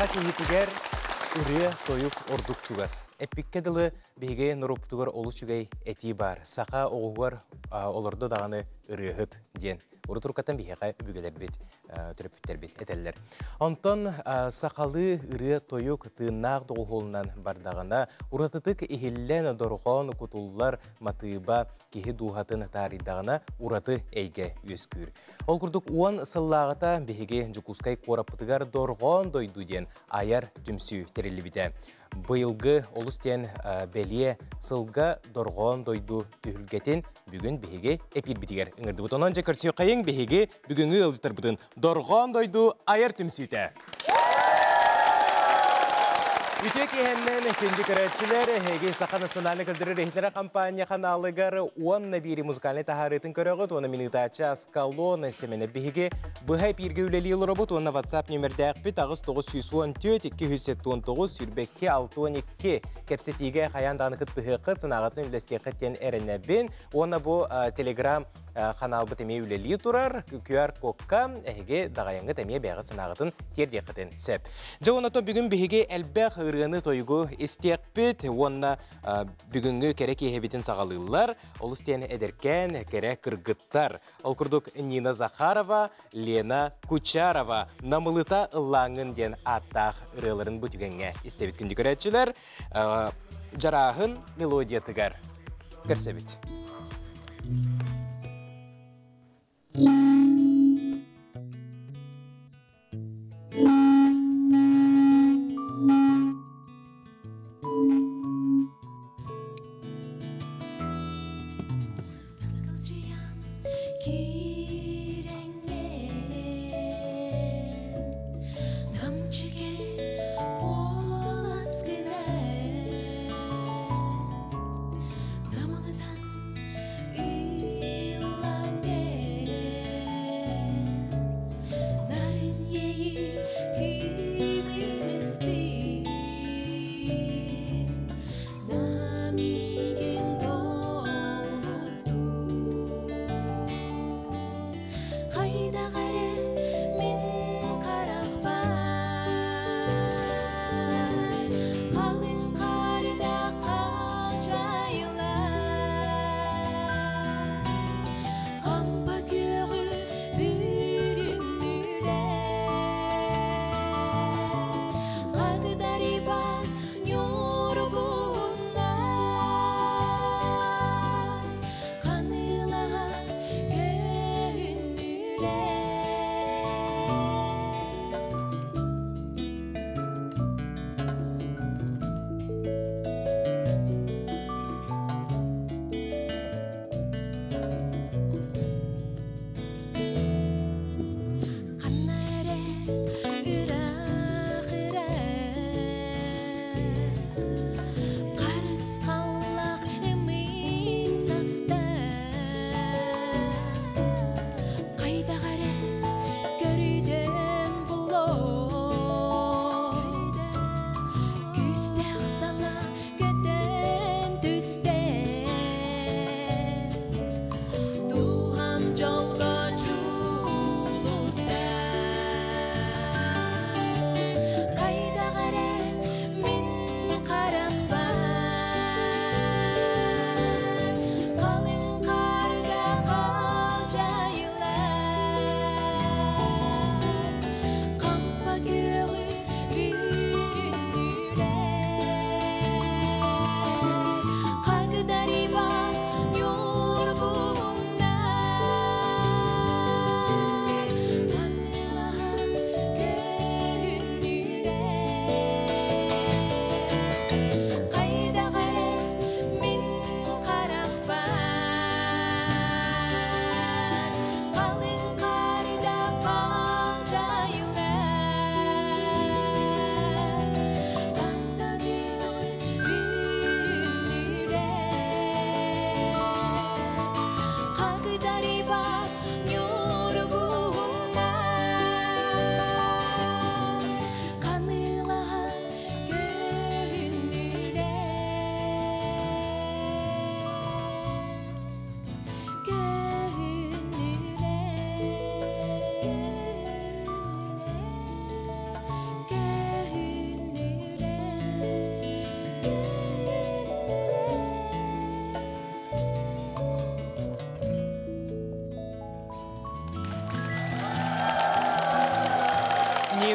Haçı hitiger ürüye toyuk orduk çugas. Epikke dili bihige nuruptugar oluşugay eti bar. Saka oğugar olurdu dağını ürüye hıt diyen. Urutur katan bihige bügeler bit, türepütler bit eteller. Ondan sakalı ürüye toyuk tığnağ doğuğulundan bardağına uratıtık ihillen dorğan kutullar matıba kihi duhatın taridağına uratı eyge yüzkür. Olkurduk uan sallağata bihige jukuskay korapıtıgar dorğan doydu diyen ayar tümsü terilibide. Bıyılgı olustiyen beliye sılga dorğan doydu tühülgetin bugün bihige epir bitiger. Ingırdı buton anca kırsiyo kayın bihige bugün yıldır buton dorğan doydu ayar tümsüte. Üçek ihenden ikinci kıratçılar hege saka nasyonalini kırdırır ehlere kampanya kanalıgarı uanna biri muzikalini taharıtın kırağıt ona minitaçı askalona semene bihige bıhay pirge üleli yıl robot ona WhatsApp nümerde akbit ağız 914-279 sürbekki 612 kepsetiğe hayan dağınıkıt tıhıqıt sınağıtın ülesliyakıt yen erene bin ona bu Telegram kanalı teme üleli turar QR kokka hege dağayangı temeye beğe sınağıtın terdiyakıtın sep. Cağınaton bugün bihige elbek ırığını toygu istiyakbit, onunla bugünkü kerek ehebitin sağalırlar, olustiyeni ederken kerek kırgıttar. Olkurduk Nina Zakharova, Lena Kucharova, namılıta ıllağın den attaq ırığların bütügenge istebit gündü köretçiler, jarağın melodiya tıgar. Görsebit.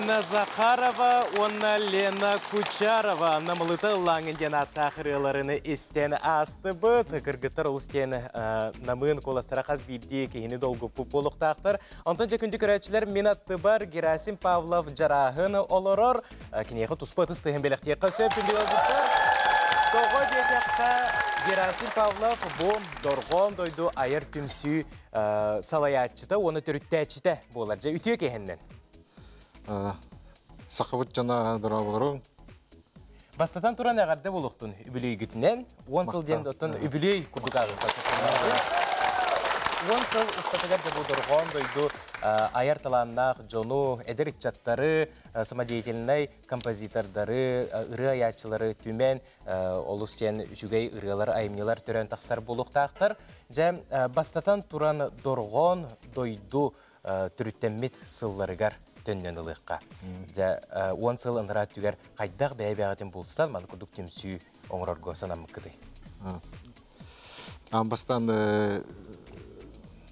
Лена Захарова, она Лена Кучарова. Намылыты лаңынген аттақырыларыны истен астыбы. Тықыргытыр ұлыстен намын коластырақаз бейді кейіні долгы пуполықтақтыр. Антынча күнді көрәтшілер мен аттыбар Герасим Павлов жарағыны олырыр. Кенеғі тұспы тұстығын беліқтей қасөп күнді өзіптір. Тоғы декекті Герасим Павлов бұм дорғон дойду айыр түмсі салаятчыты, оны түріттәчіті боларжа үтіе кейіннен. Сақыбыт жана дұра болырын. Бастатан тұран әғарды болуқтың үбілей күтінен. 10 сыл ден дұттың үбілей күрдік ағын қасықсың. 10 сыл ұстатығар жабудырған дойду айар таланнақ, жону, әдір итчаттары, самадеятелінай композитордары, ұры аячылары түмен, олыстен жүгей ұрылар айымнелар түрен тақсар болуқтақтыр. Жәм бастатан тұран дұрған дойду түріттенмет сылларығар. Төннен ұлыққа. Оған сыл ұнырат түгер қайдақ бәйбе ағатын болсаң, маны күрдік темсі оңырарғы санамық күдей. Амбастан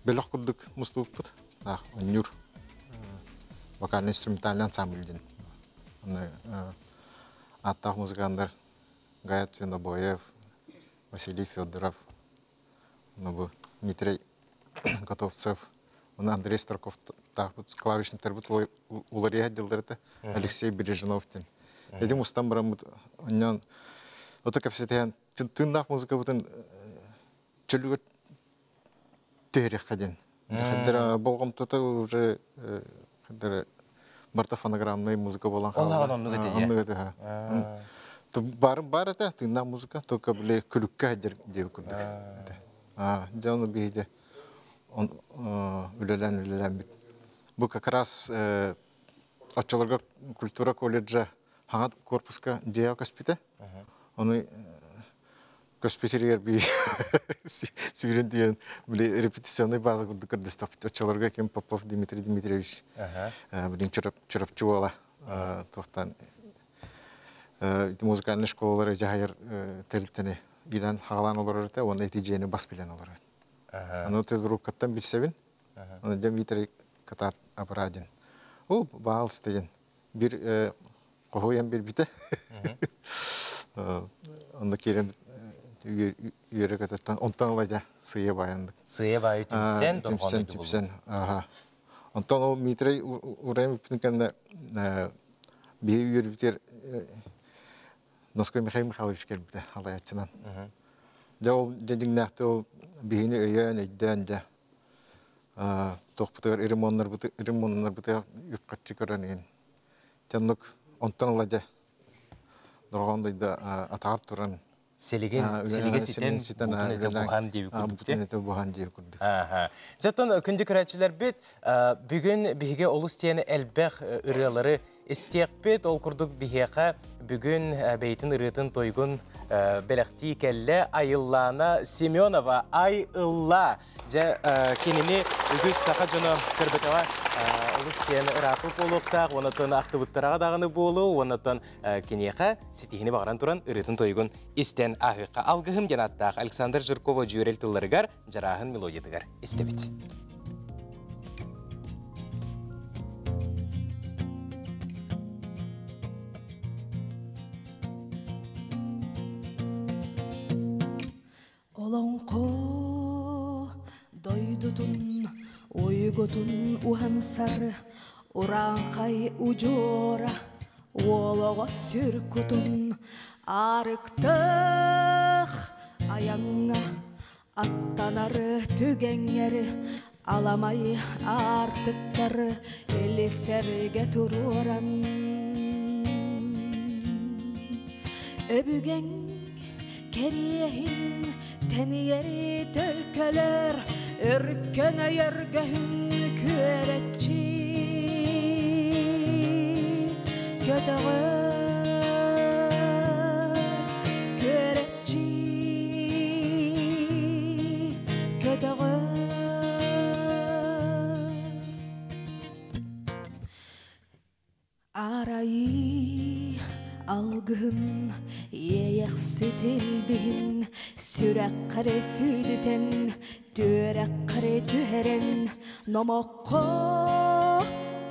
бәліқ күрдік мұстығып бұд. Нүр вокалын инструменталын ансамблден. Аттақ музыкандар Гаят Свинобоев, Василий Федоров, Дмитрий Котовцев, Андрей Старков, клавишный тербит улария делдерте, Алексей Бережиновтин. Едем устам брам, он, вот так обсетян, ты нах музыка бутен, челюга терехадин. Хадера болгом тота уже хадера бартафонограмная музыка была. Он многое. То бар это ты на музыка, только бле клюка девку. А, где он убегает? Bu kakras açılarga kültüra kolejde hangi korpuska diye kaspite onu kaspitiriyer bir süründüyen böyle repetisyonları bazı kurduklar destapit açılarga kim Popov Dmitri Dmitrievich böyle çırpçıvala tohtan müzikalne şkolalara cahir terlitene giden halan olarak da onun eticiyeni bas bilen olarak. Onu tezgahı kattan bilsevin, onu cem viteri katar aparadın. O bağlı siteyin bir kohoyan bir bite, onda kilim yürek atattan ondan olaca sıyı bayandık. Sıyı bayı tümsen, tümsen, tümsen. Ondan o mitreyi uğrayım bütünken bir yürü biter, Noskoy Mikhail Mikhailovich gelip de halayatçıdan. Jol dediğin nehte o bihini öyen edden de toplar irimonlar biter yukarıcı görünün. Canlık ondan olaca doğanda da atar turan. Seligesi siten bu hangi kurdu. Zaten kendi kırıcılar bit bugün bihge oluştuyan elbek ırıları İstiyakbet ol kurduk bihiyeğe bugün beytin ırıtın toygun belirttiği kelle Ayıllana Semyonova Ayılla kendini ügüz sahacını kırbetava oluşken ırapıp olukta onatın aktıbıttırağı dağını bolu onatın keniyeğe sitihini bağıran turan ırıtın toygun isten ahıqa algıhım genattaq Aleksandr Jirkova jüreltillarıgar jarahın melodiyadıgar istebit. Olonko doydudun uygudun uhansar urankay ujora ologo sürkudun arıktıq ayanga attanarı tügenleri alamayı artıkları eli serge tururan öbügen keriyehin Teniyeri tölkeler ürkene yergehün küretçi Ködağır küretçi Ködağır Arayı algın yeyek sitilbihin Sürek kare südüten, törek kare tüheren, nomoko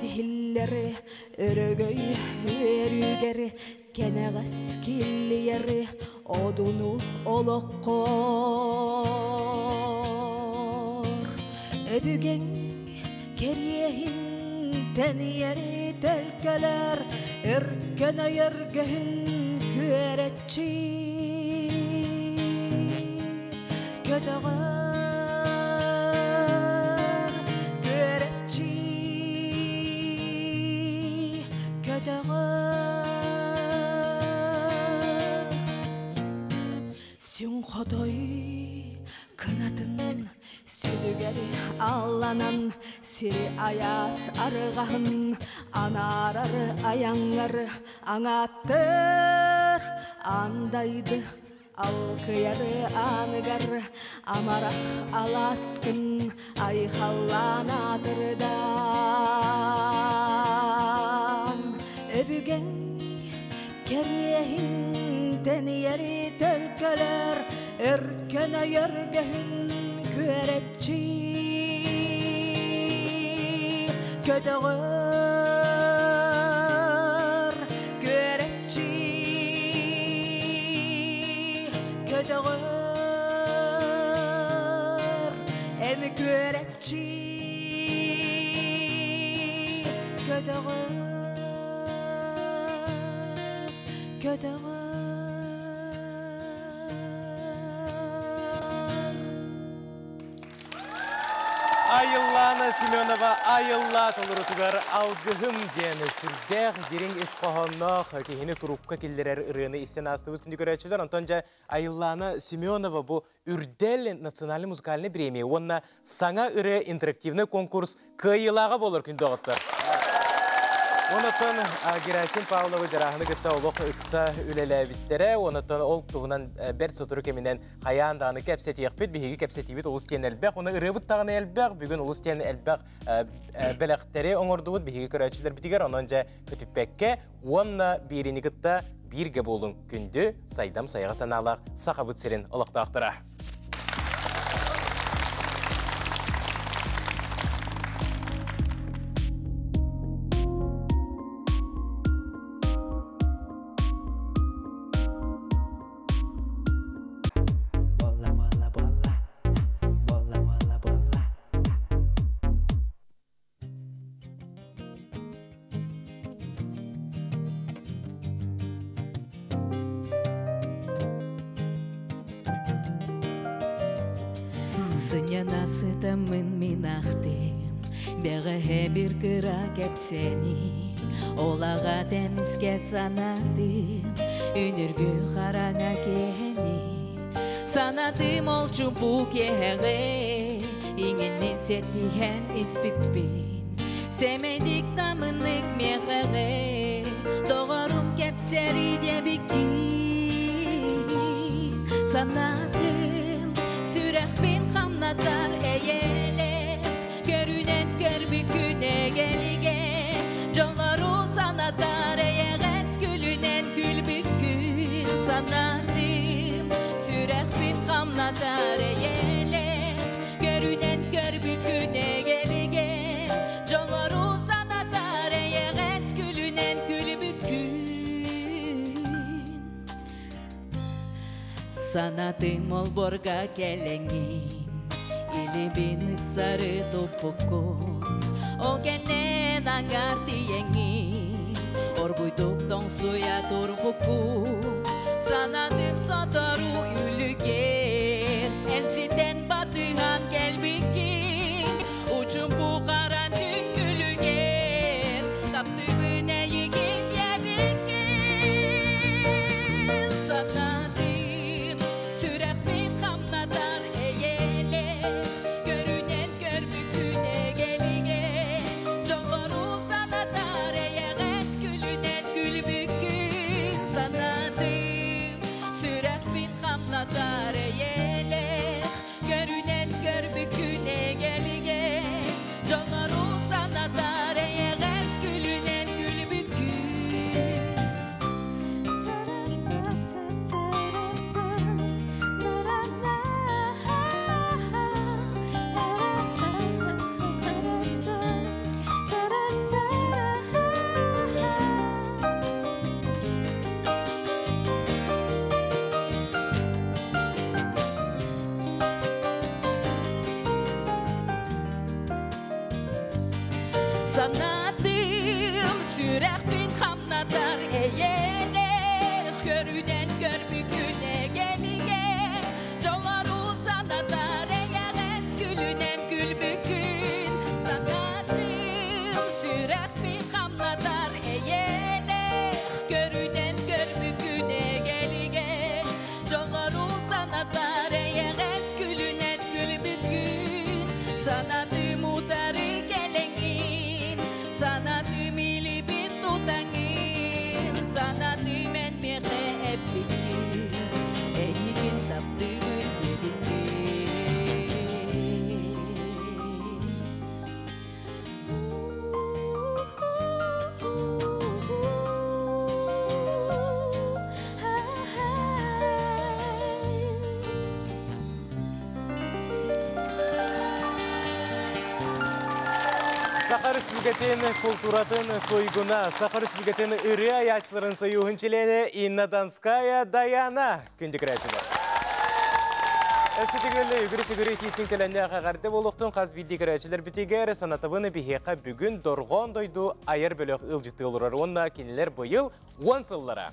di hillere örgöy herügere kenegas killere odunu olokor öbügen keriyehin teniyeri tölkeler örkene örgehin küeretçi kötüğe Kodoy kınatın sülügeri allanan siri ayas argahın anarar ayanlar anatır andaydı alkıyarı anıgar amarak alaskın ay hallanadırdan öbügen keriyehin teniyeri tölkeler Erkene yergehin küeretçi kötüğür küeretçi kötüğür en küeretçi kötüğür kötüğür Ayıllana Semyonova ayıllat olurutlar algıhım diyene sürdek diring iskohanna hakihini turukka killerer ırını istenastı bütün görevçiler antonca Ayıllana Semyonova bu ürdel nasyonal müzikalne premiye onna sana ırı interaktivne konkurs kıyılağa bolur kün doğatlar. Onatan Gerasim Pavlova jarahını gıtta oluk ıksa ülele bittere onatan oluk tuğunan bert soturuk eminden hayan dağını kapseti yakpet bihigi kapseti bit ulus tiyen elbaq ona ırıbıt tağını elbaq bugün ulus tiyen elbaq belaqtere onurduğud bihigi kıraçılar bitigar ononca kütüpbekke onna birini gıtta birge bolun gündü saydam sayağa sanalaq saqabıt serin oluk dağıqtıra. Seni olağa temizge sanatım ünürgü harana geni sanatım olcu bu gehere inginin setihen ispipin semedik namınlık mehere doğarum kepseri diye bikin sanatım sürek bin hamnatar eyele görünen gör büküne gelige Tareye gülünen gül bükün sanatım sürek bin hamla tareyele görünen gör büküne gelige Cavaru sana tareye gülünen gül bükün sanatım ol borga gelengin ili binik sarı topuku o genen angar diyengin Orguyduktan suya turbuku Sanadım sataru ülügen Ensiden batıhan gelbikin Uçun bu karanın gülügen Taptı büne yegin yebikin Sanadım sürek bin hamnatar eyele Görünen gör büküne gelige Çoğaru sanatar eyele Sanatım sürek bin hamnatar eğene körünen kör büküne geliye Çalar uzanatar eğen eskülünen gül bükün Sanatım sürek bin hamnatar eğene körünen kör büküne geliye Çalar uzanatar eğen eskülünen gül bükün Sanatım utarı Сахарыс бүгетені культуратын тойгуна, Сахарыс бүгетені үрі аячларын сойу үнчелені Инна Донская Даяна күндік рәчіні. Әсі тегілі үгірі-сүгірі тесін тіләне ағағарды болуқтың қаз білдік рәчілер бітегер санатабыны бігеқа бүгін дорғон дойду айыр бөліқ үлжітті олырар онна кенелер бұйыл 10 сыллара.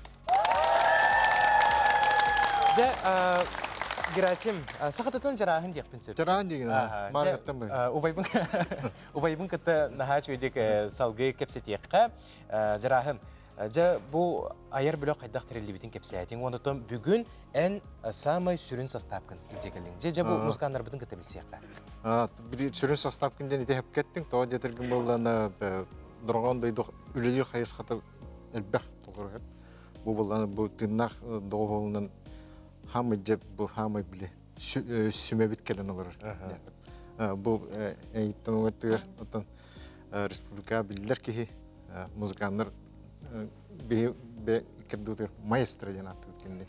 Герасим, сақатытын жарағын дейқпін сөйті? Жарағын дейін, маңғаттан бөйін. Убайбын кітті нағаш өйдек салғы кәпсет еққа. Жарағын, бұл айар білі қайдақ тірелі бетін кәпсе әтен. Оныттан бүгін ән самай сүрін састапқын үлдекелдің. Бұл мұзғандар бұтын кітті білсе еққа? Сүрін састапқынден етіп кәттің, тоға детіргін болданы Hamı cep bu hamı bile sümebit kelen olur. Bu eğitim öğretiyor. Otan Respublika bilirler ki müzganlar bir kırdığı maestro jenatı kendi.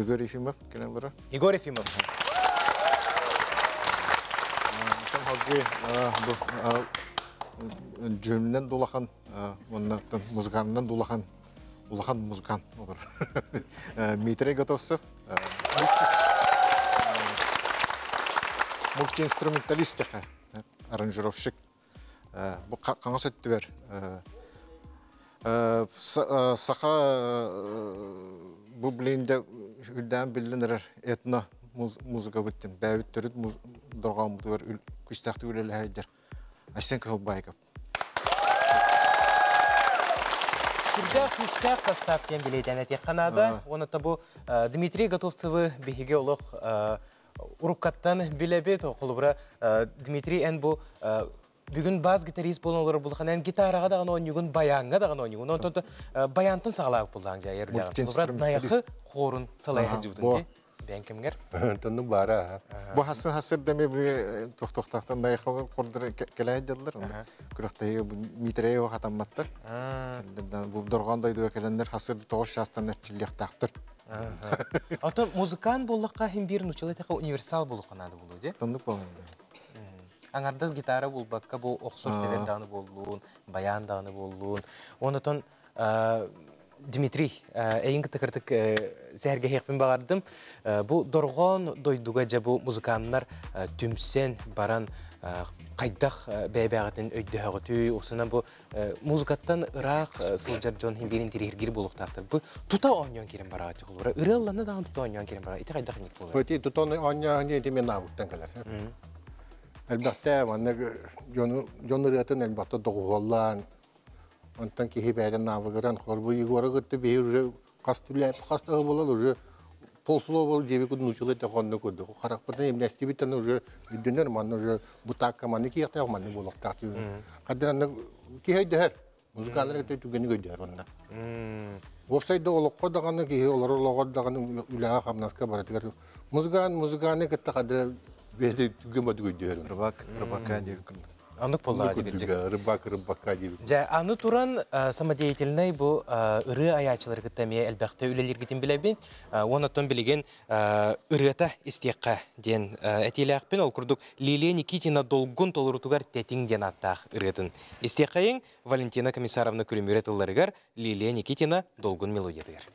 Igor Efimov kelen olur. Igor Efimov. Tam halde bu cümleden dolakan onlardan müzgandan dolakan. Улахан музыкан olur. Митрей Готовцев. Мультиинструменталист, аранжировщик. Бу каңа сөттү бер. Саха бу билинде үлдән билинер этно музыка биттем. Бәвит төрүт дурган бу бер күстәктү үлеле хәйдер. Асенков Байков. Түрді күштәк састапкен білейден әтек қанады. Оны табу Дмитрий Готовцевы бігіге олық ұрыққаттан білебет. Оқылы бұра Дмитрий ән бұ бүгін баз гитарист болын олар бұлған ән гитараға дағын ойын, баянға дағын ойын. Оны табу баянтын сағалайық бұлған жа ерліғын. Бұл бұрат наяқы қорын салайық жүгінде. Бән кімгер? Түнді бара. Бұл хасыр дәме тұқтақтан дайықылы құрдыр келәйі деділер. Күріқтайы митрей оқ атаматтыр. Бұл дұрғандайды өкелендер хасырды тоғыз жастан әртшілек тақтыр. Ата музыкан болыққа хем берін ұчылы тәқі универсал болыққан ады болу, де? Түнді болыңды. Аңардаз гитара бол баққа бұл оқсор селендағыны болуын, баяндағыны болуын. Онытын Дмитрий, әйін күтікірдік сәрге хекпен бағардым. Бұл дорғон дойдуға жа бұл музыканынар түмсен баран қайдақ бәйбәғатын өйді әғыты. Осынан бұл музыкаттан ұрақ сылжар жон хемберін терергер болуқтақтыр. Бұл тұта оңнан керен бараға чықыл бұра. Үрі алланы дағын тұта оңнан керен бараға. Әті қайдақ нек болу? Өте тұта оңнан еті мен ағылықтан қалар. Әлбақты Ondan ki hepeden navgaran, korbu yigora gitti, bir uje kastüler, kastağ bolan uje polslo bol cebi kudun uçulet tekhanne kudu. Karakpatın emnesti biten uje döner man uje butak kamanı ki yahta kamanı bolak tahtı. Kaderan ki hey der, müzikanlar gitti tükeni gider onda. Website de olakta kanı ki olar olakta kanı ilaha kamnaska baratikar. Müzikanı gitti kader bedi tükemedi gider. Rabak diye. Анық болады дегенде. Жа, аны туран самодеятельный бұл үрі аячылар күттәме әлбәқті үлелер күтін біләбін. Оныттан білеген үріта істеққа ден әтейлі әқпен ол күрдік Лилия Никитина долғын толырытуғар тәтіңден аттақ үретін. Істеққа ең Валентина Комиссаровна күліміретілдерігер Лилия Никитина долғын мелодиятығыр.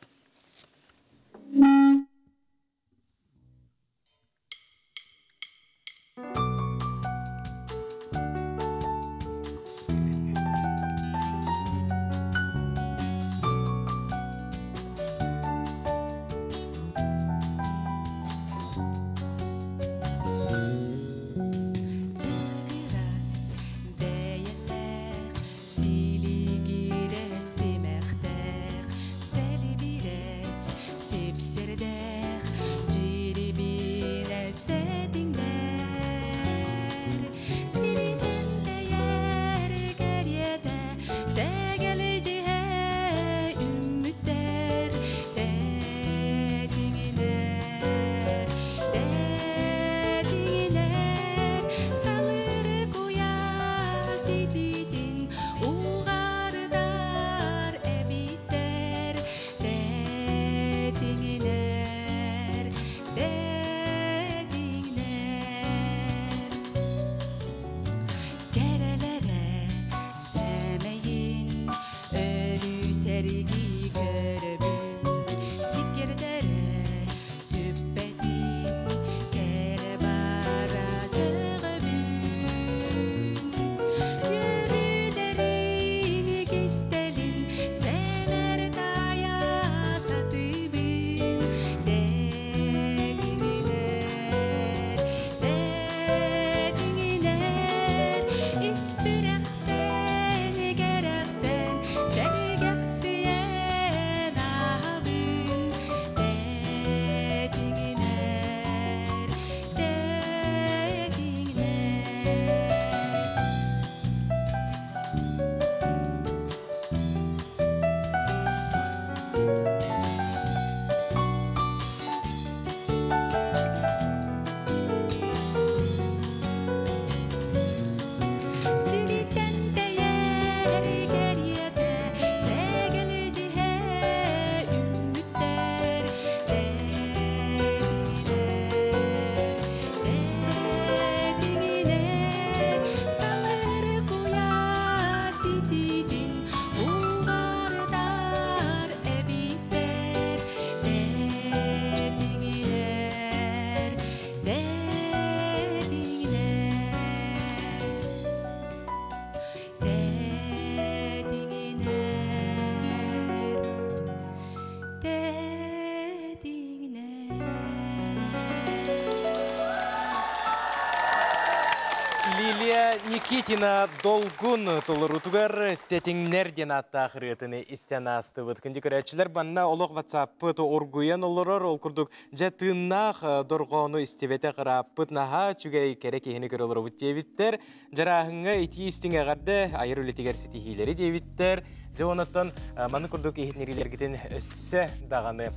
Лилия Никитина долгун толырутугар тетиңнерден атта хыретыны истенасты бүткүндүк речилер банна олог WhatsApp то оргуен олорор олкурдук жатыннах доргону истебете кырап пытнаха чүгей керек ени көрөлөр бүттебиттер жараһыңга итистиңе гарде айырылетигер ситихилери дебиттер жонотон маны курдук эхнерилергиден өссө даганы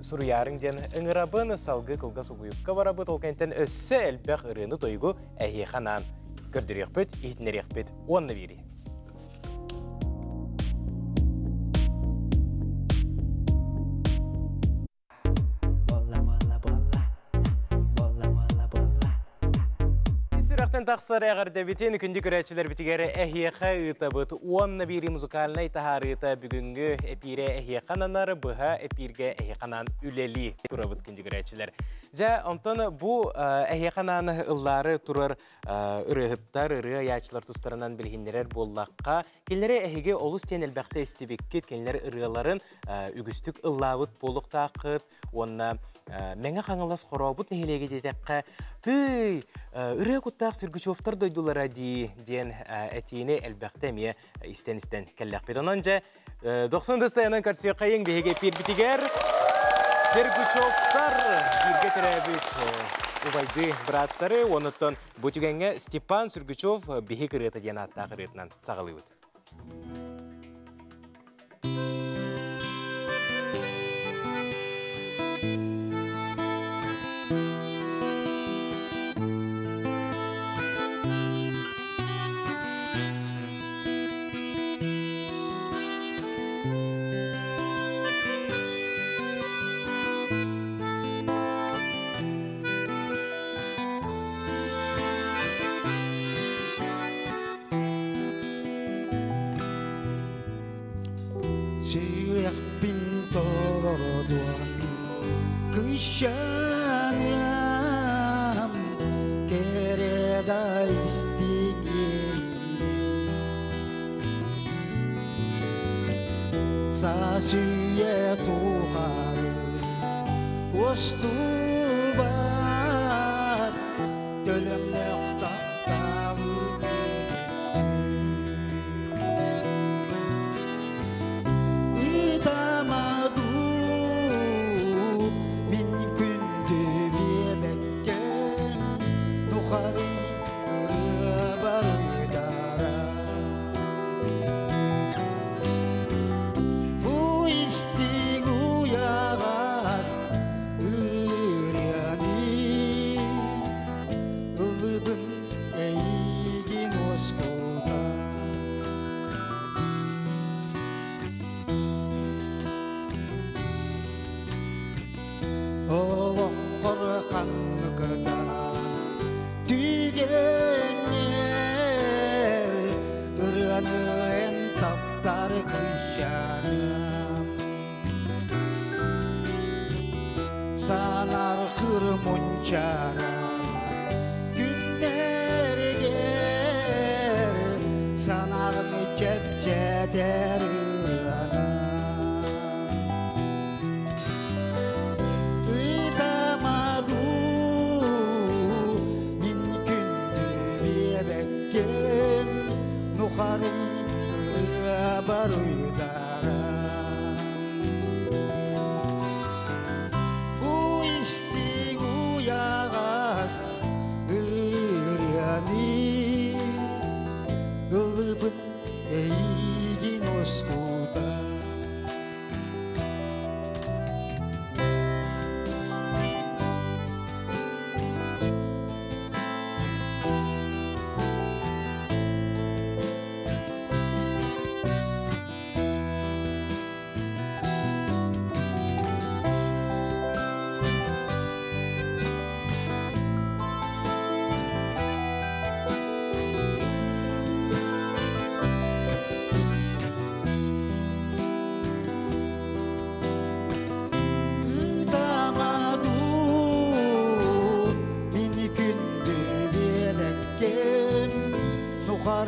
Suruyarın den ıngırabını salgı kılgası uyukka varabı tolkenten össe elbek ırını toygu əhi xanan. Gördürüyük büt, eğitinler büt, onunla biri. Тақсыр әғарда бетін күнді көрәтшілер бітігері әхеқа ұйтабыт. Онына бері музыкалына айтағарыта бүгінгі әпірі әхеқананары бұға әпірге әхеқанан үләлі тұрабыт күнді көрәтшілер. Жа, омтан бұ әхеқананы ұллары тұрар үрігіптар, үрі аячылар тұстарынан білгенлерер боллаққа. Келері әхеге олыс тен әлбәқті әстебеккет, келері үріларын үгістік ұллабыт болық тақыт. Онына мәңі қаңылас қорабыт нәхелеге детекқа. Ты үрі құттақ сүргі Güçoftar doydulara diyen etini elbette mi isten kellek bir anca 90 dastayanan karşıya kayın bir hege bir bitiger Serguçoftar bir getirebilir ubaydı bratları onuttan bu tügenge Stepan Serguçov bir hege kırıta diyen hatta kırıtından sağlıydı.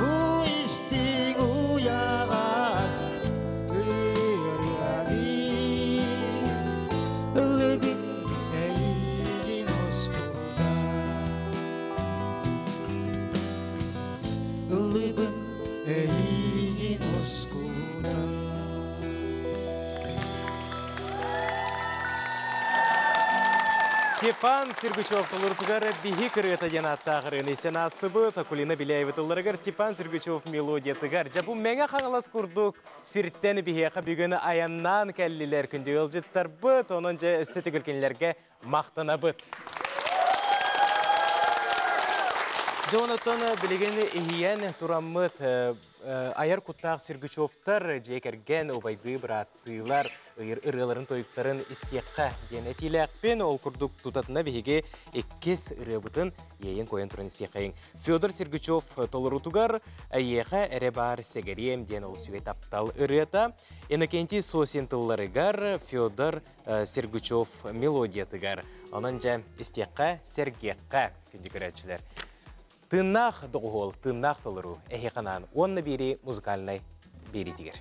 Bu işte Степан Сергачев толуртугары бихикры это янаттагры несенастыбы такулина билеевитылларыгар Степан Сергачев мелодия тыгар жабу менге хагалас курдук сирттени бихека бүгүнү аяннан келлилер күндө ылжыттар быт онун же өссө тигилкенлерге мактанабыт. Жонотону билигени ийен тураммыт Ayar kutak Sirgüçov'tar, cekergen obaydı bıraktığılar, ırıların toyukların istiqqa genetiyle ben ol kurduk tutatına bihege ekkes ırıbıtın yeyin koyan turan istiqayın. Fyodor Sirgüçov tolurutugar, ayeha erebar segeriyem den ol süvet aptal ırıta. Enakenti sosintıllarıgar Fyodor Sirgüçov melodiyatıgar. Onunca istiqqa sergeqqa gündüküratçılar. Тыннах доғол, тыннах толыру, эхеканан, онны бери музыкальный бери тигер.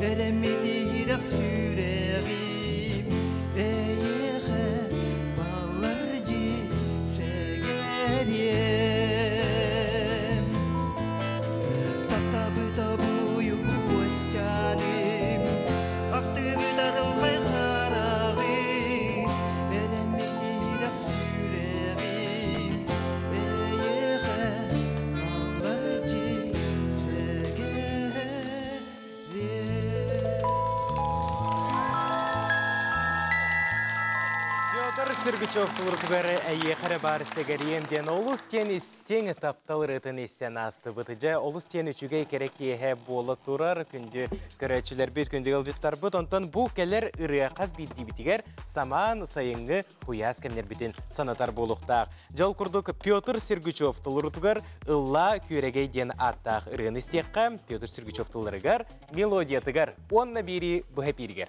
Let me be the Tar Sırbiçov kulurgları ayıkara barısı geriyemden olustyen isteğen etaptalar ıtın isteğen astı bıtıca. Olustyen üçüge kereki hep bola turar kündü körüçüler bir kündü gılcıtlar bıt. Ondan bu keller ırıqaz bildi bitiger saman sayıngı huyaz kemler bitin sanatar boluqtaq. Jol kurduk Pyotr Sergüçov tulurutgar ılla küregeyden attaq ırın isteğe. Pyotr Sergüçov tulurgar melodiyatıgar onna biri bu hep irger.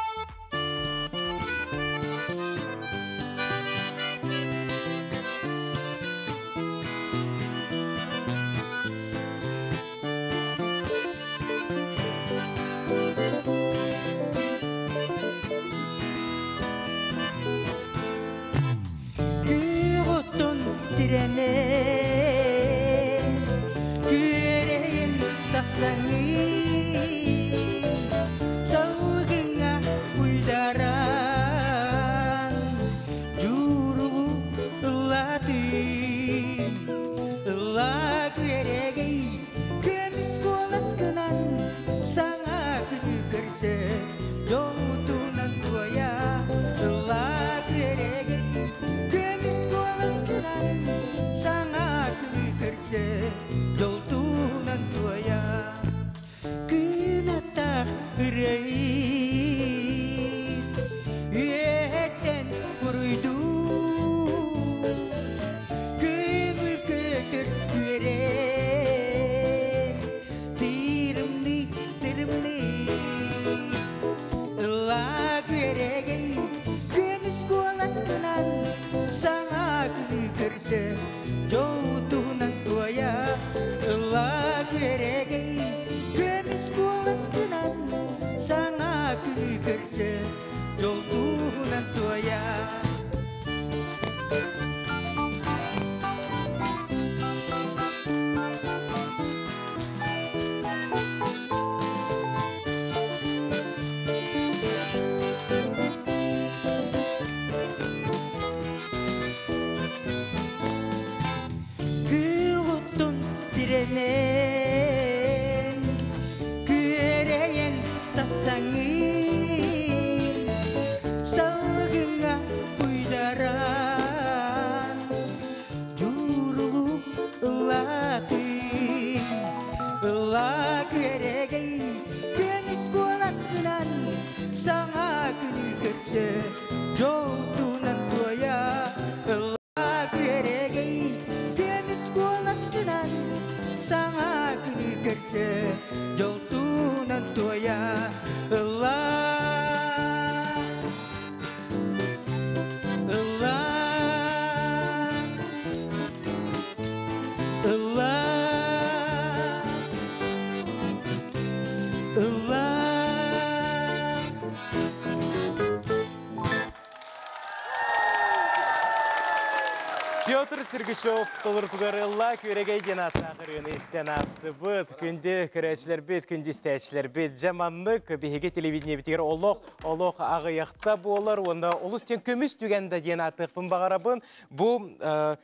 Sergüçov tolurtugarı la küregeyden atağırın isten astı bıt kündü küreçler bit kündü isteçler bit jamanlık bihege televideniye bitiger oloq ağıyaqta bolar onda olustyen kömüs tügende den atıqpın bağarabın bu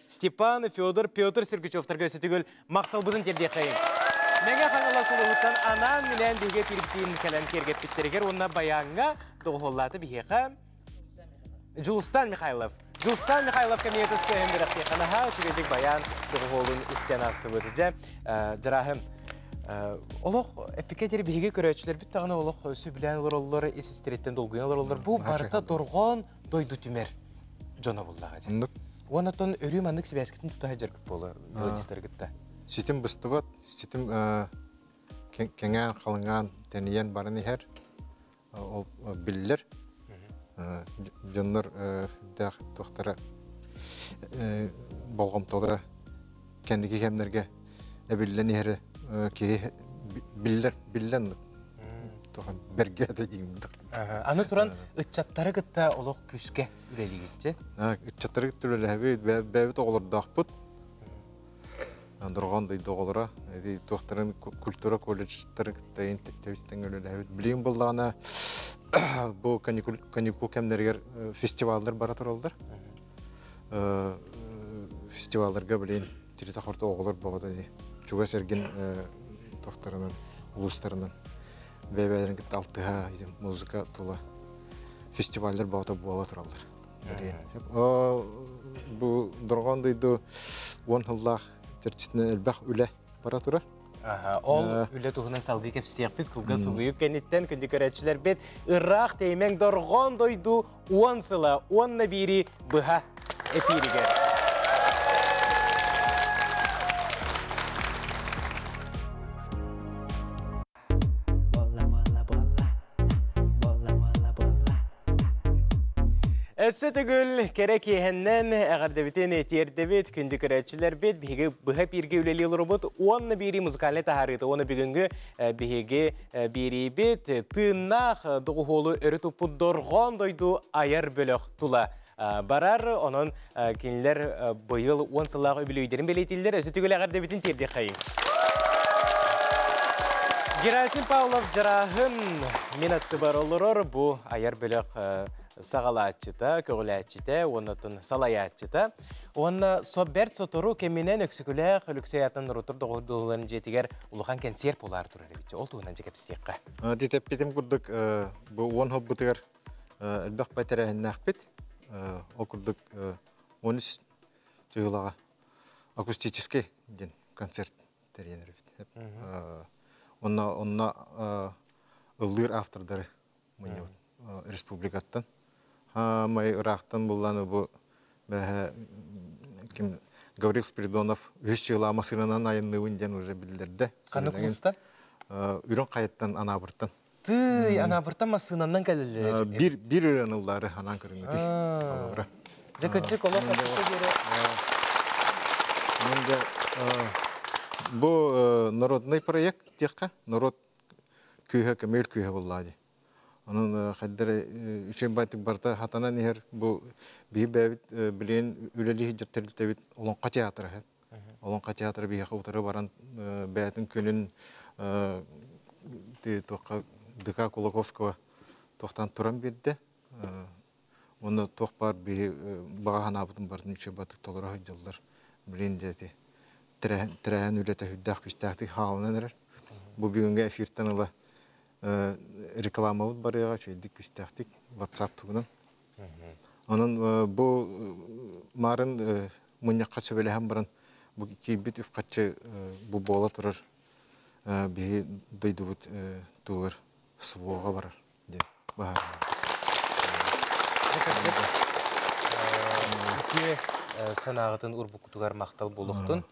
Stepan Fyodor Pyotr Sergüçovtarga ösü tügül maqtalbıdın terdiye qayın. Menge qanalasuluttan anan bilen bihege piriptin kalan kergep bitteriger onda bayanga doğolladı bihege Julistan Mikhailov kamiyeti stühendere qiyanaha çügedik bayan doğolun istenastı bıtıca. Jarahım, oloq epiketeri bihege köröçüler bit tağına oloq ösü bilen olorları esisteretten dolguyanlar olor. Bu barda dorgon doydu tümer jona bullağa. Onaton örümanlık sibasketin tutağa jergip bola melodistler gitta. Sitim bıstıb, sitim kengän qalınğan teniyen barany her o biller. Janlar da doktora balgam todara kendiki hemlerge ebillen yeri ki billen toha bergede diyimdik. Ana turan ıççatları gitta oloq küske üreli gitti. Iççatları gitta üreli hebi bevit oğlar daqput. Andırğan dey doğlara dey doktorun kultura kollejleri gitta intevisten üreli hebi bilim buldana. Bu kanikul kemlerger festivaller baratoroldur. Festivallerge bilen tirita horta oğulur boğda. Çuga sergin doktorunun, uluslarının Beybelerine gitti altıha müzika tula festivaller bağda bu alatıralar. Bu durgandaydı on Allah tercihten elbah üle para tura. Aha, ol üle tuhuna saldık efsiyakpit kulga suluyuk kenitten kendi karacılar bed Irak teymeng durgandaydı on sala on nabiri bıha epiriger. Sıtıgül kerek yehenden ağırda biten etiyerde bit kündü kıraççılar bit bihege bıha birge üleli robot onunla biri müzikale taharıydı onu bir günkü bihege biri bit tığnağ doğulu örütüpü dorğan doydu ayar bölük tula barar onun kendiler bu yıl 10 sılağı öbülüyderin belirtildiler Sıtıgül ağırda biten terdik kayın Gerasim Pavlov Cerah'ın minatı bar olur bu ayar bölük sağalatçıda, köğülatçıda, onların salayatçıda. Onunla sobert sotoru keminen öksüküle lükseyatın rotur doğruların jetiger uluğan kanser polar turarıbıcı. Oltuğunan cekep siyakka. Detep bitim kurduk bu on hobbıtır elbaq baytarahen nakbit. O kurduk 13 tüyulağa akustiçiski konsert teriyeneribit. Onunla ılır avtordları mınyot Respublikattan. May Irak'tan bulanı bu kim Gavril Spiridonov 3 yıl amasından ayınlığından уже bildirdi. Kanıklısta? Ürün kayıttan Anabırt'tan. Tı Anabırt'tan masınandan gelirler. Bir ürün yılları anan kırmızı. Alabra. Cekçik olak bu narodnay proyekt diye narod köyhe kemel köyhe bulladı. Onun kadere üçün baytık barda hatana niher bu bir bevit bilen üleli hicretleri tevit olan kaçayatrı hep olan kaçayatrı bir haftaları varan baytın künün de toka Dıka Kulakovskova tohtan turan birde onu tohpar bir bağhan abdın barın üçün baytık tolara hıcıllar bilen dedi terehen ülete hüddah küstahtik halınan erer bu bugünge efirten ala reklamavut barıya çeydik üstahtik WhatsApp tuğundan. Onun bu marın mınyakkaçı bölühem barın bu iki bit üfkaçı bu boğla durur bir duydubut tuğur sıvoğa varır. Bahar. Ütüye sanağıdın urbuk tuğar maktal buluktun.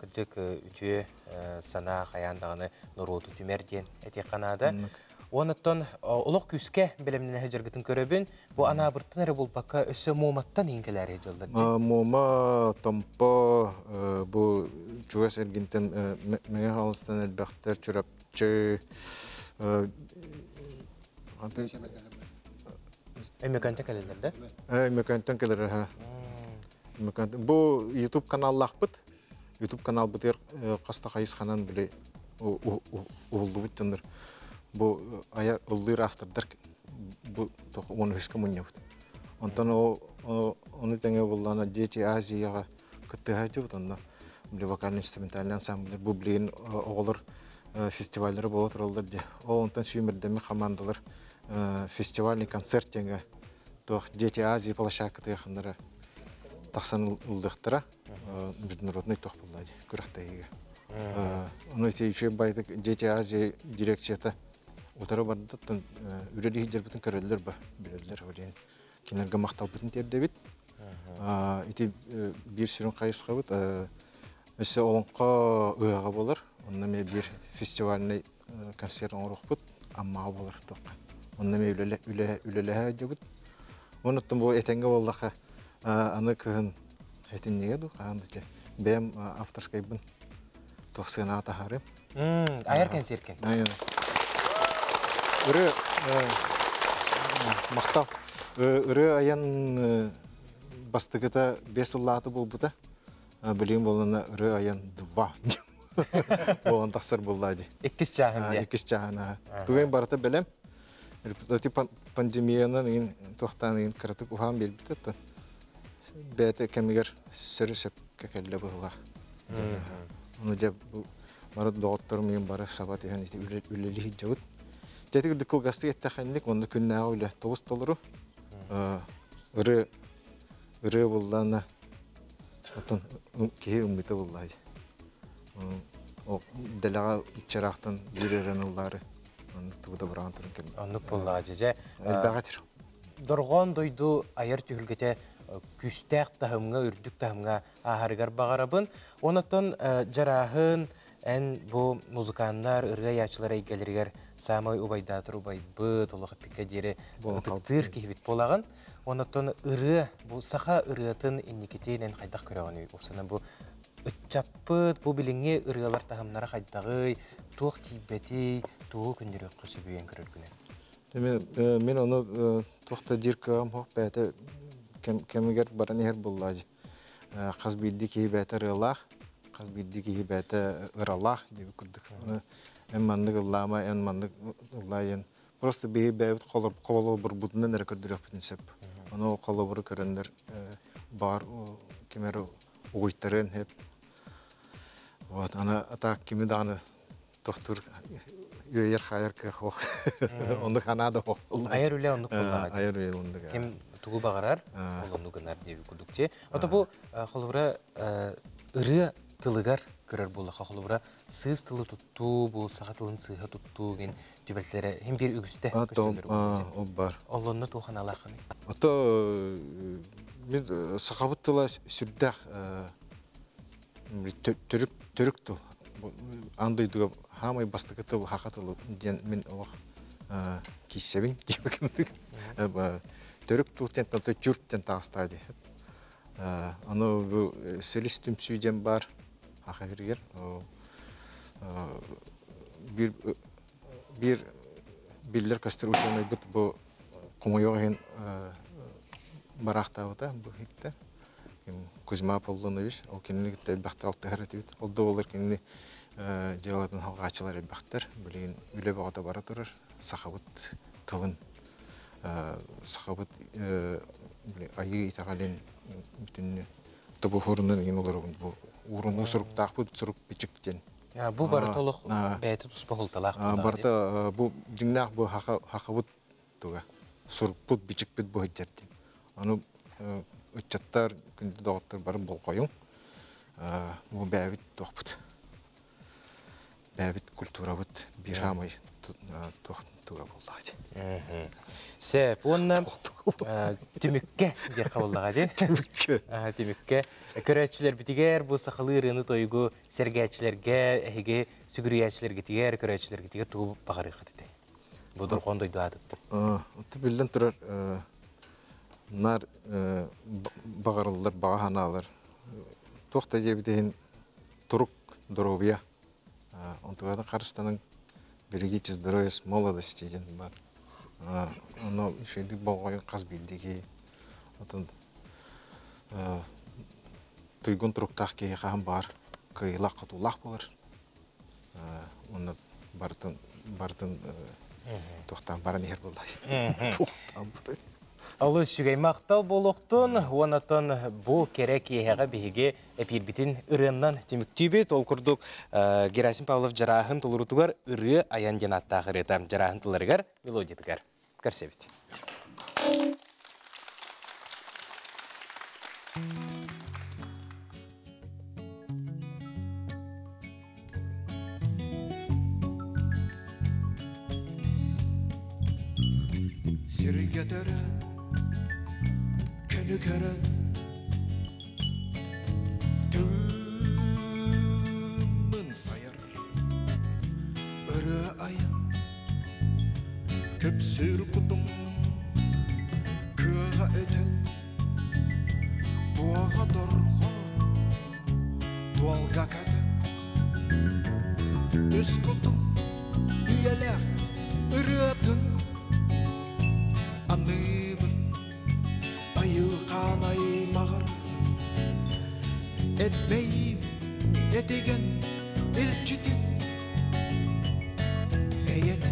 Kıcık ütüye sana hayandağını Nurudu Tümer'den etiqanada. Ondan uluq küske bilimine hıcırgıtın körübün. Bu anabırtın arı bulbaka ösü muğmattan ingeler hıcırlar. Muğma, tompo, bu çuğas erginten mege halıstan elbaqtar çürapçı. Emekantan kalırlar da? Emekantan kalırlar ha. Bu YouTube kanal lağbıt. YouTube kanal biter kasta kayıs kanan bile oldu bittendir. Bu ayar oldu rafterdir bu çok onu hiç kim unutmuyor. Ondan onu tenge bulana diyece Asya'ya katıhacı bittendir. Bile vakarın instrumentalden samler bu bilen olur festivaller bolat olur diye. Ondan sümer demi kamandalar festivalin konsert tenge. Toh diyece Asya palaşa katıhanlara. Tahsan ulduktara bir narodnay tohbuladı, kurahtayıga. Onun için şu baytak DTA'yı direksiyata otarabardattan üredi hicrbetın karıldır ba bilirler halen. Kinarga mahtalbetın terdebit. İti bir sürün kayıs kabut. Mesela onka uyağa bolar. Onunla bir festivaline konser onurukbut amma bolar toka. Onunla üleleha cebut. Onuttum bu etenge vallaha. Anı köyün etin niye du? Andıca ben afterskaybın toksana ataharım. Ayarken sirken. Aynen. Ürü maktal. Ürü ayan bastıgıda 5 yıllatı buldu da. Bileyim olana ürü ayan 2. Olan taksır bulladı. İkiz çağın diye. İkiz çağın ha. Tuğun barata bilem. Reputati pandemiyanın tohtanın karatık uhan belbette. Bete kemiğer sürüsep kekelle buhla. Onu da bu marad doktor miyim bara sabat yani üleli hicavut. Tetikli kılgastı ettiğinlik onu künlüğü ile tavustları ırı bullana atın kehi ümmeti bullaydı. O delağa içerahtan yürürenulları anlıkta da bırakın kendi. Anlık bullacıca. Elbağadır. Dorgon duydu ayar tühülgete küsteh tahımga ürdük tahımga ahargar bağarabın. Onatın cerahın en bu müzikanlar ırga yaşlara gelirler. Samay ubaydatır ubaybı dolağı pikadiri ıtıktır kihvit polağın. Onatın ırı bu saha ırıatın indiketiyle kaydak kürağını yapsana bu ıtçapıt bu bilini ırgalar tahımlara kaydağı tuğ tibbeti tuğ gündürü kısı büyüyen kürür güne. Men onu toxta jirkam hoq bata kemiger barani her bullaji qas bildiki bata rallah qas bildiki bata rallah deb kirdik uni emmanlik lama enmanlik layen prosta be bevt qolib qovol bir budundan rekordirib pinsep onu qolobur kirender bar kimero o'ytaren hep vat ana atak kimidanı toxtur Yöyer hayır ki o, onu kanada o. Hayır öyle onu kullanır. Hayır öyle onu da. Kim tuğu bağırar, onu gınar diye bir kudukçe. Ata bu, xolubra ırı tılıgar görür bula. Xolubra sığız tılı tuttu, bu sağa tılın sığıha tuttu gen tübeltlere hem bir ügüste gösterilir. O var. Allah'ın da tuğhan alakını. Ata, biz sahabıt tıla sürdük, Türk tılı. Andıydığı hamay bastıkıtıl haqatılı men oq kissebin debekimdik. Törük tıltentan tüçürtten tağıstaydı. Ana bu selistim süydem bar haqafirger. Bir biller kastrıuçanay gut bu Kumayoğen baraqtağıda bu hikte. Kuzma Apollonovich, o kendini elbette altı heretiyor. O da olur kendini cevalatın halkaçılar elbette. Böyleyin üle bağda baratırır. Sahabıt tılın, sahabıt ayı itağalin bütün tabu horundan en olarak bu. Uğrunu sürük takip, sürük biçikten. Bu baratoluk beyti tuzbağıl talak. Barata bu dinler bu hakabut tuğa. Sürük put biçik put bu hidderdi. Onu Uçatlar gündü dağıttır barı bol koyun. Bu bevit doğbut. Bevit kultura bit bir hamay tuğab oldağıdı. Sebep onunla tümükke diye kavuldağıdı. Tümükke. Köreççiler bitiger bu sakhalı rını toygu sergeççilerge, ehige sügürüyeççiler gitiger, köreççiler gitiger tuğub bağırıqı dedi. Bu durğun doydu adıttı. Bilden turar Nar bağırılır, bağıhanalar. Toxta cebdeyin turuk dorobiya. Ontuğada Kırgızistan'ın birgiçiz doroyas moladosti diyen var. Onu şeydi bağlayın kaz bildiki. Atın tuygun turuktaq keyi qağın bağır. Kıyılaq qatulaq bolır. Onu barıtın toxtan baran eğer bolay. Toxtan baran. Alı sügeymaktal boluqtun, onatın bu kerek yeğe behege epirbitin ırından tümüktübet ol kurduk. Gerasim Pavlov jarahın tulurutugar ırı ayan denatta gıretam jarahın tulurugar melodiyatgar. Karsevit. Sürgedörün Körün tümün sayır ırı ayın köpsür kudum köğe ötün buğa dorğu dualga kadın üs kudum üyeler ırı atın Etmeyim, etigen, ilçitin Eyen,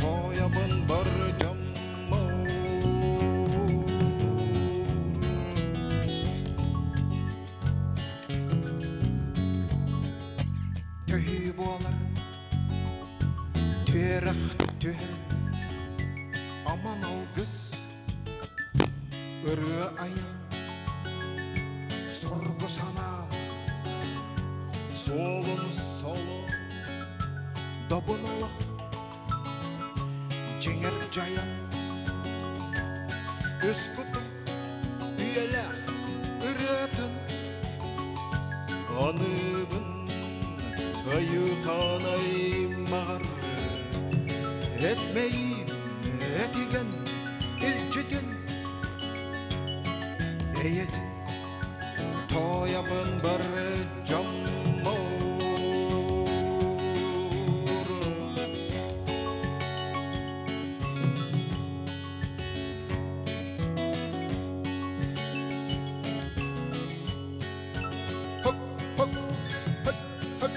toyabın barcam mağur Töhü boğalar, tüye ferah tüh, aman ol kız, ırığı ayın, sorgu sana, solun solun, dabın oluk, cenger cayın, üst kutu, üyele, ırıtın, anımın, ayıkanayım mağar etmeyim etigen ilçitin eğit toyamın barı camur hop hop hop hop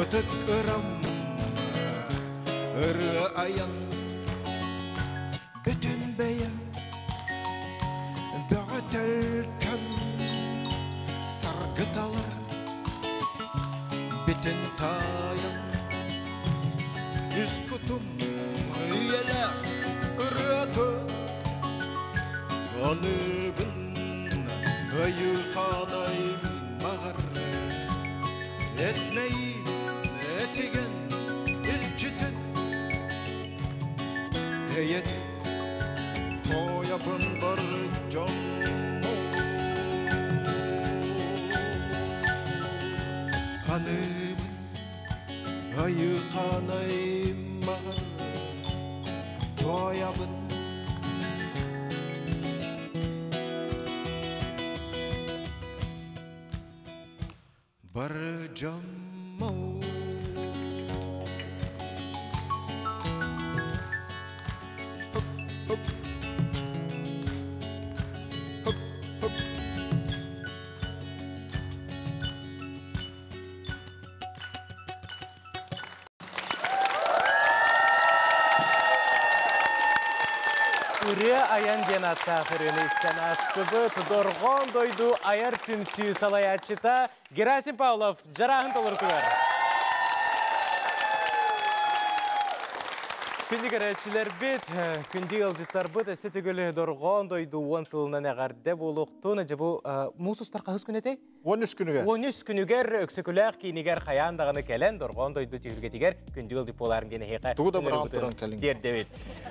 ötük ıram, ırı ayın, bütün beye, dağıtılken, sargıt alır, bütün tayın, üst kutum, üyeler, ırı atı, anıgın, ayıkanayım mağar, etmeyi, etigen ilçitin heyet toyabın bar can hanım ayıkanayım bahar toyabın bar can Ürü ayın genata fırını isten askıbı, Tudorgon doydu ayar tümsü salayatçıta Gerasim Pavlov, Jarahın Tolurtuvar. Kündi gerekçiler bit, kündi yılcıtlar bit, eseti gülü Dorgon doydu 10 yılından ağarda buluqtun. Acabu, mususlar kahız gün edey? 13 günüger. 13 günüger, öksükülük ki niger hayandağını kelen, Dorgon doydu tüyürgetiger, kündi yılcı poların gene heqa. Tuğu da bir altıran kelen. Der devit.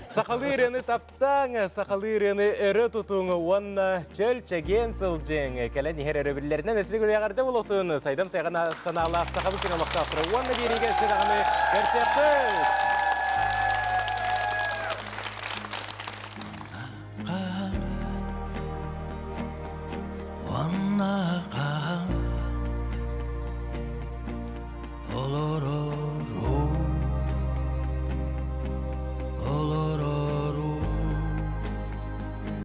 Sakalı irini taptan, sakalı irini eri tutun, onunla çöl çegen sılcın. Kelen her eröbirlerinden eseti gülü ağarda buluqtun. Saydam sayğana sanağlaq, sakalı sinalaqta afırı, onunla bir niger sinağını gerçektir.